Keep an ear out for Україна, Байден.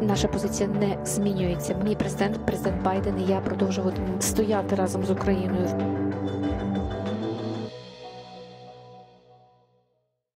Наша позиція не змінюється. Мій президент, президент Байден і я продовжуватимемо стояти разом з Україною.